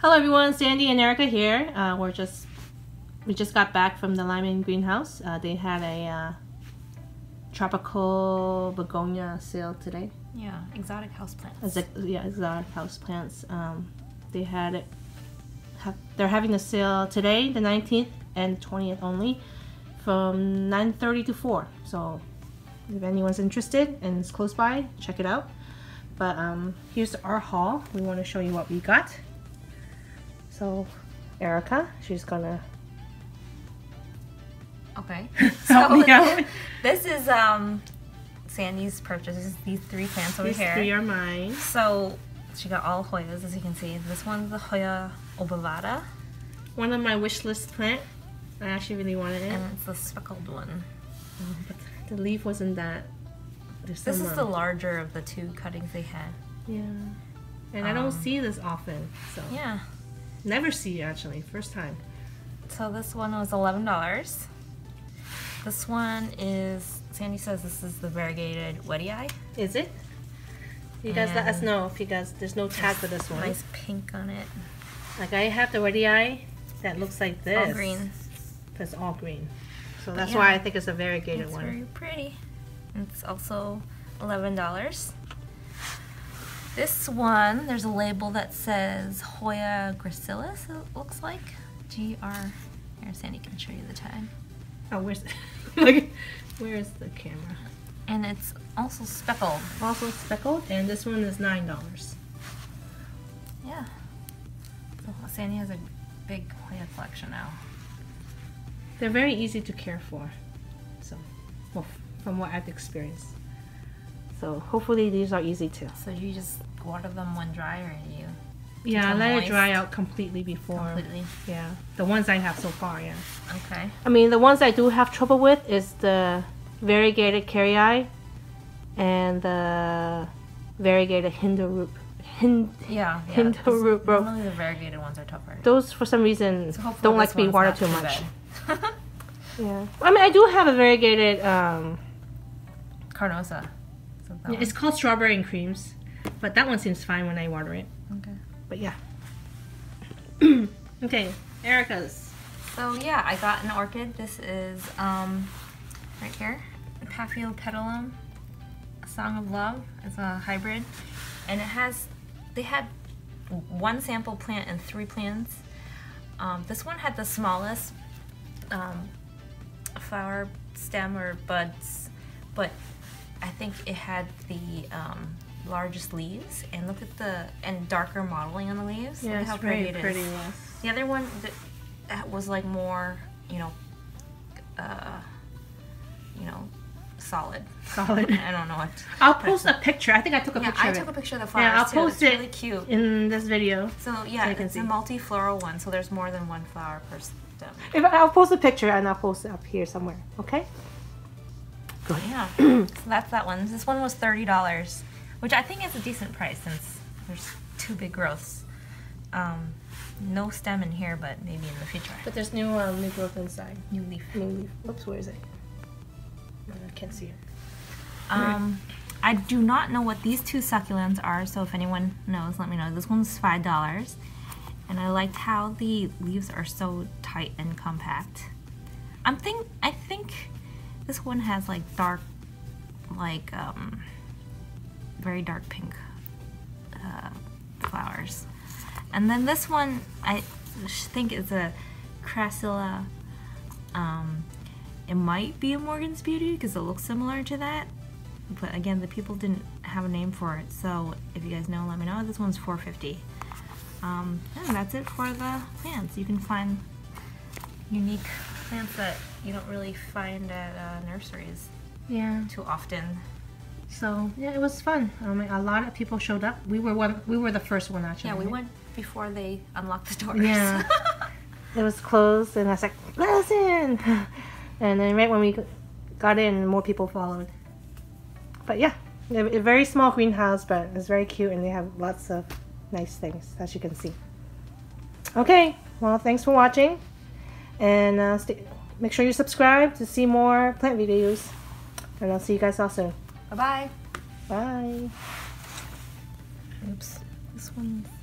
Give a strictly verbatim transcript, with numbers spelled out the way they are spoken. Hello everyone, Sandy and Erica here. Uh, we're just we just got back from the Lyman Greenhouse. Uh, they had a uh, tropical begonia sale today. Yeah, exotic houseplants. Ex yeah, exotic houseplants. Um, they had it. Ha they're having a sale today, the nineteenth and twentieth only, from nine thirty to four. So if anyone's interested and it's close by, check it out. But um, here's our haul. We want to show you what we got. So Erica, she's gonna okay help so me out. This is um Sandy's purchases. These three plants over these here, these three are mine. So she got all Hoyas, as you can see. This one's the Hoya obovata, one of my wish list plant. I actually really wanted it, and it's the speckled one. Oh, but the leaf wasn't that. There's this is the larger of the two cuttings they had. Yeah, and um, I don't see this often, so yeah. Never see, actually, first time. So this one was eleven dollars. This one is, Sandy says this is the variegated wetty eye. Is it? You guys let us know if you guys, there's no tag for this one. Nice pink on it. Like I have the wetty eye that looks like this. All green. It's all green. So that's yeah, why I think it's a variegated it's one. It's very pretty. It's also eleven dollars. This one, there's a label that says Hoya Gracilis, it looks like. G R. Here, Sandy can show you the tag. Oh, where's like, where is the camera? And it's also speckled. Also speckled, and this one is nine dollars. Yeah. So Sandy has a big Hoya collection now. They're very easy to care for, so, well, from what I've experienced. So hopefully these are easy too. So you just water them when dry, or you? Yeah, let moist? It dry out completely before. Completely. Yeah, the ones I have so far, yeah. Okay. I mean, the ones I do have trouble with is the variegated Kerrii and the variegated Hindu Rope. Hind yeah, yeah. Hindu Rope. Normally the variegated ones are tougher. Those for some reason so don't like being watered too much. Yeah. I mean, I do have a variegated um, carnosa. Yeah, it's called Strawberry and Creams, but that one seems fine when I water it. Okay. But yeah. Okay, Erica's. So yeah, I got an orchid. This is um, right here, Paphiopedilum, Song of Love. It's a hybrid, and it has. They had one sample plant and three plants. Um, this one had the smallest um, flower stem or buds, but I think it had the um, largest leaves, and look at the and darker modeling on the leaves. Yeah, look how pretty, pretty it is. Yes. The other one that was like more, you know, uh, you know, solid. Solid. I don't know what. I'll post a picture. I think I took a yeah, picture. I of took it. a picture of the flowers. Yeah, I'll too. post it's it. Really cute in this video. So yeah, so it's see. a multi-floral one. So there's more than one flower per stem. If I'll post a picture and I'll post it up here somewhere. Okay. Yeah, so that's that one. This one was thirty dollars, which I think is a decent price since there's two big growths. Um, no stem in here, but maybe in the future. But there's new uh, new growth inside. New leaf. New leaf. Oops, where is it? I can't see it. Um, I do not know what these two succulents are, so if anyone knows, let me know. This one's five dollars, and I liked how the leaves are so tight and compact. I'm think I think... This one has like dark, like um, very dark pink uh, flowers. And then this one, I think is a Crassula. Um, it might be a Morgan's Beauty because it looks similar to that. But again, the people didn't have a name for it. So if you guys know, let me know. This one's four fifty. Um, and that's it for the plants. You can find unique plants that you don't really find at uh, nurseries yeah too often. So yeah, it was fun. Um, a lot of people showed up. We were one we were the first one actually. Yeah, we went before they unlocked the doors. Yeah. It was closed and I was like, let us in, and then right when we got in, more people followed. But yeah, a very small greenhouse, but it's very cute and they have lots of nice things, as you can see. Okay, well, thanks for watching. And uh, stay, make sure you subscribe to see more plant videos. And I'll see you guys all soon. Bye-bye. Bye. Oops. This one...